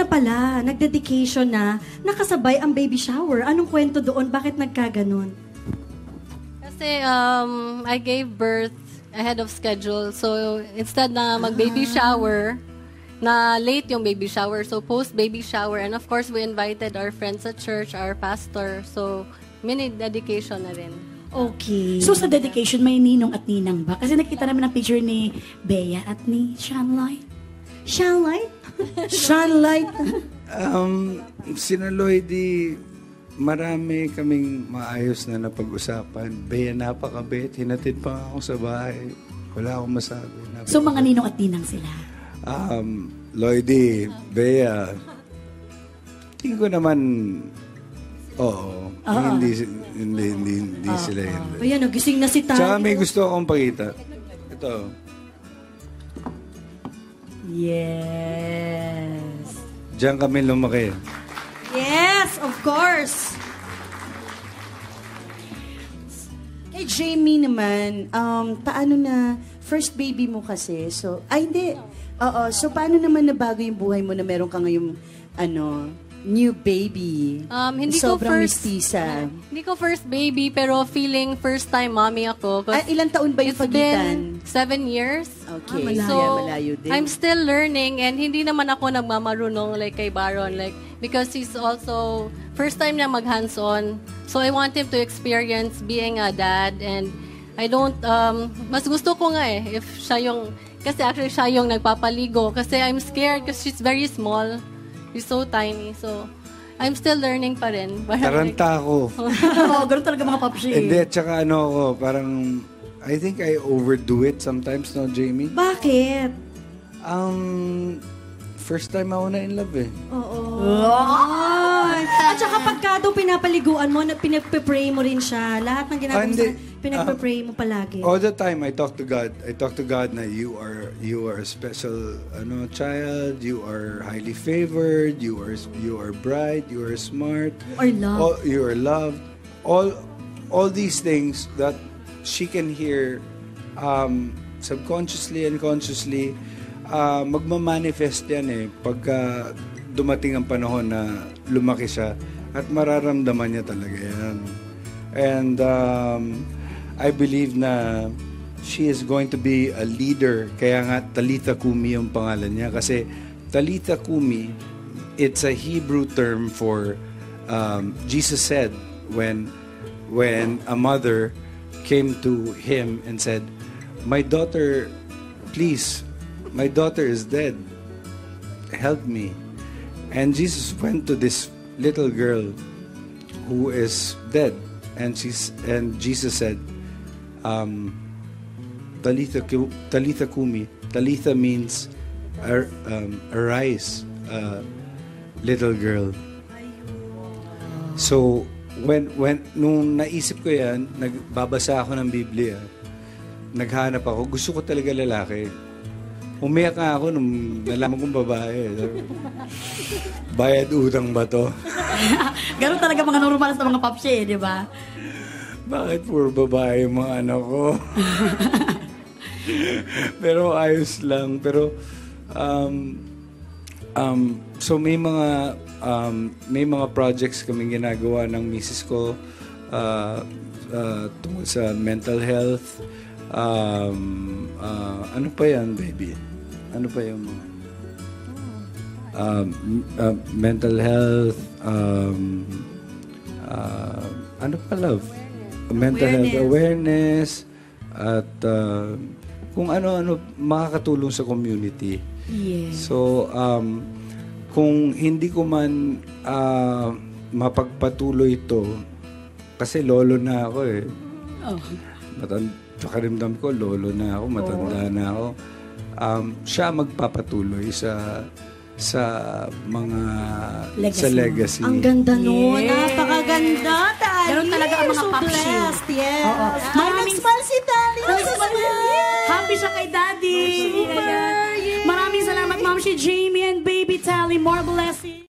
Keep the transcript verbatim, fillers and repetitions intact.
na pala, nag-dedication na, nakasabay ang baby shower. Anong kwento doon? Bakit nagkaganon? Kasi um, I gave birth ahead of schedule. So instead na mag-baby shower, na late yung baby shower. So post-baby shower. And of course, we invited our friends at church, our pastor. So mini dedication na rin. Okay. So sa dedication, may ninong at ninang ba? Kasi nakita namin ang picture ni Bea at ni Shanloy. Shanloy? Shanloy? um, Sinaloy, di marami kaming maayos na napag-usapan. Bea, napakabait. Hinatid pa ako sa bahay. Wala akong masabi. Napakabait. So mga ninong at ninang sila? Um, Lloydie, Bea, tingin ko naman, oo. Uh-oh. Hindi, hindi, hindi, hindi uh-oh. Sila yun. Ayan, nagising na si Tali. Tsaka may gusto akong pakita. Ito. Yes. Diyan kami lumaki. Yes, of course. Kay Jamie naman, um, paano na, first baby mo kasi, so, ay hindi. Oo, so paano naman nabago yung buhay mo na meron ka ngayong, ano, new baby. Um, hindi Sobrang ko first, mistisa. Uh, hindi ko first baby, pero feeling first time mommy ako. Ah, ilang taon ba yung pagitan? Seven years. Okay. Ah, malayo, so, malayo din. I'm still learning and hindi naman ako nagmamarunong like kay Baron. Like, because he's also first time niya mag-hands-on. So, I want him to experience being a dad and I don't, um, mas gusto ko nga eh, if siya yung, kasi actually siya yung nagpapaligo. Kasi I'm scared because she's very small. You're so tiny, so I'm still learning pa rin. Taranta ako. Oo, ganun talaga mga papsi. Hindi, tsaka ano ako, parang, I think I overdo it sometimes, no, Jamie? Bakit? Um, first time ako na in love eh. Oo. At tsaka pagka daw pinapaliguan mo, pinagpe-pray mo rin siya. Lahat ng ginagawa mo, pinagpe-pray mo palagi. All the time, I talk to God. I talk to God na you are you are a special ano child, you are highly favored, you are you are bright, you are smart, you are loved. You are loved. All all these things that she can hear um, subconsciously and consciously. Uh, magmamanifest yan eh pagka dumating ang panahon na lumaki siya at mararamdaman niya talaga yan. And um, I believe na she is going to be a leader. Kaya nga Talitha Cumi yung pangalan niya kasi Talitha Cumi, it's a Hebrew term for um, Jesus said when when a mother came to him and said, "My daughter, please, my daughter is dead. Help me." And Jesus went to this little girl who is dead, and she's and Jesus said, um, "Talitha, Talitha Cumi." Talitha means ar, um, arise, uh, little girl. So when when nung naisip ko yan, nagbabasa ako ng Biblia, naghanap ako. Gusto ko talaga lalaki. Umiyak nga ako nung nalaman kong babae. Bayad utang ba to? Ganun talaga mga normal sa mga papsi, di ba? Bakit puro babae yung mga anak ko? Pero ayos lang. Pero, um, um, so may mga, um, may mga projects kaming ginagawa ng misis ko uh, uh, tungkol sa mental health. Um, uh, ano pa yan, baby? Ano pa yung mga... Um, uh, mental health, um, uh, ano pa, love? Awareness. Mental awareness. Health awareness, at uh, kung ano-ano makakatulong sa community. Yeah. So, um, kung hindi ko man uh, mapagpatuloy ito, kasi lolo na ako eh. Oh. Matanda. Pakaramdam ko, lolo na ako, matanda na ako. Um, siya magpapatuloy sa sa mga legacy. Sa legacy. Ang ganda nun. Yeah. Napakaganda, Tali. Ganon talaga ang mga so papsi. Blessed, yes. Oh, oh. May nag-smile si Tali. Happy siya kay Daddy. Super. Yes. Maraming salamat, Ma'am, si Jamie and baby Tali. More blessings.